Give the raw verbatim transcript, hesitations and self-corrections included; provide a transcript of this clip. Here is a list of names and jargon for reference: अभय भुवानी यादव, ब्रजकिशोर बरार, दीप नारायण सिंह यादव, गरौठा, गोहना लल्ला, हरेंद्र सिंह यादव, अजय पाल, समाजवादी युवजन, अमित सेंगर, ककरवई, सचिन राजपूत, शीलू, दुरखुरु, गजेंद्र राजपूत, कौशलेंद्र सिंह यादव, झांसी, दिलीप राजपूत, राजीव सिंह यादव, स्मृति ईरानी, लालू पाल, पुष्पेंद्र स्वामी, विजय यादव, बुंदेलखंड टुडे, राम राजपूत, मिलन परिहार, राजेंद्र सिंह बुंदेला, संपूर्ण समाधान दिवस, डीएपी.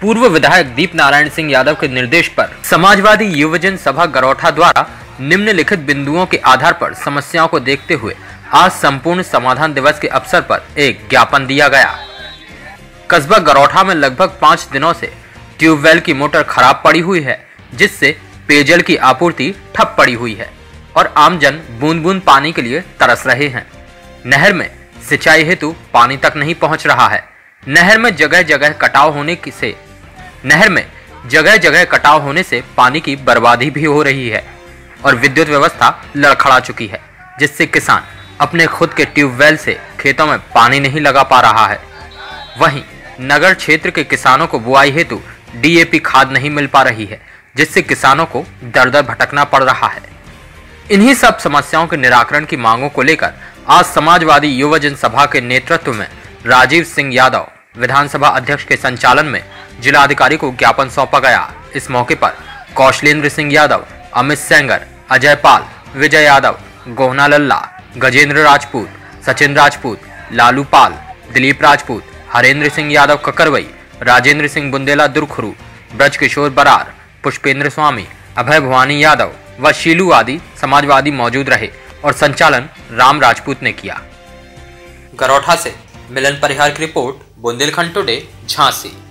पूर्व विधायक दीप नारायण सिंह यादव के निर्देश पर समाजवादी युवजन सभा गरौठा द्वारा निम्नलिखित बिंदुओं के आधार पर समस्याओं को देखते हुए आज संपूर्ण समाधान दिवस के अवसर पर एक ज्ञापन दिया गया। कस्बा गरौठा में लगभग पाँच दिनों से ट्यूबवेल की मोटर खराब पड़ी हुई है, जिससे पेयजल की आपूर्ति ठप पड़ी हुई है और आमजन बूंद बूंद पानी के लिए तरस रहे हैं। नहर में सिंचाई हेतु पानी तक नहीं पहुंच रहा है। नहर में जगह जगह कटाव होने से नहर में जगह जगह कटाव होने से पानी की बर्बादी भी हो रही है और विद्युत व्यवस्था लड़खड़ा चुकी है, जिससे किसान अपने खुद के ट्यूबवेल से खेतों में पानी नहीं लगा पा रहा है। वहीं नगर क्षेत्र के किसानों को बुआई हेतु डीएपी खाद नहीं मिल पा रही है, जिससे किसानों को दर दर भटकना पड़ रहा है। इन्हीं सब समस्याओं के निराकरण की मांगों को लेकर आज समाजवादी युवजन सभा के नेतृत्व में राजीव सिंह यादव विधानसभा अध्यक्ष के संचालन में जिलाधिकारी को ज्ञापन सौंपा गया। इस मौके पर कौशलेंद्र सिंह यादव, अमित सेंगर, अजय पाल, विजय यादव, गोहना लल्ला, गजेंद्र राजपूत, सचिन राजपूत, लालू पाल, दिलीप राजपूत, हरेंद्र सिंह यादव ककरवई, राजेंद्र सिंह बुंदेला दुरखुरु, ब्रजकिशोर बरार, पुष्पेंद्र स्वामी, अभय भुवानी यादव व शीलू आदि समाजवादी मौजूद रहे और संचालन राम राजपूत ने किया। गरौठा से मिलन परिहार की रिपोर्ट, बुंदेलखंड टुडे, झांसी।